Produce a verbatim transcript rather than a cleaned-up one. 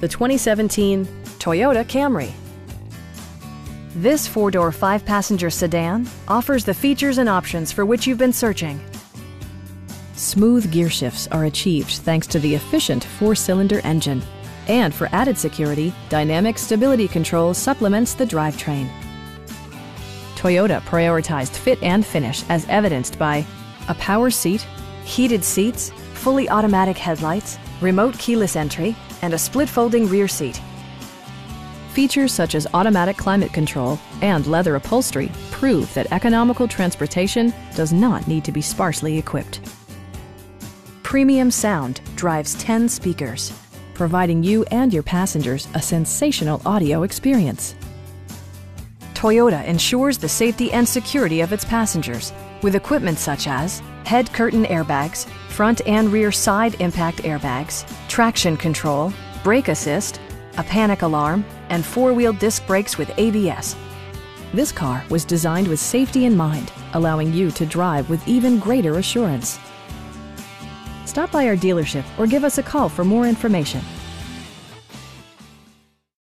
the twenty seventeen Toyota Camry. This four-door, five-passenger sedan offers the features and options for which you've been searching. Smooth gear shifts are achieved thanks to the efficient four-cylinder engine. And for added security, dynamic stability control supplements the drivetrain. Toyota prioritized fit and finish as evidenced by a power seat, heated seats, fully automatic headlights, remote keyless entry, and a split-folding rear seat. Features such as automatic climate control and leather upholstery prove that economical transportation does not need to be sparsely equipped. Premium sound drives ten speakers, providing you and your passengers a sensational audio experience. Toyota ensures the safety and security of its passengers with equipment such as head curtain airbags, front and rear side impact airbags, traction control, brake assist, a panic alarm, and four-wheel disc brakes with A B S. This car was designed with safety in mind, allowing you to drive with even greater assurance. Stop by our dealership or give us a call for more information.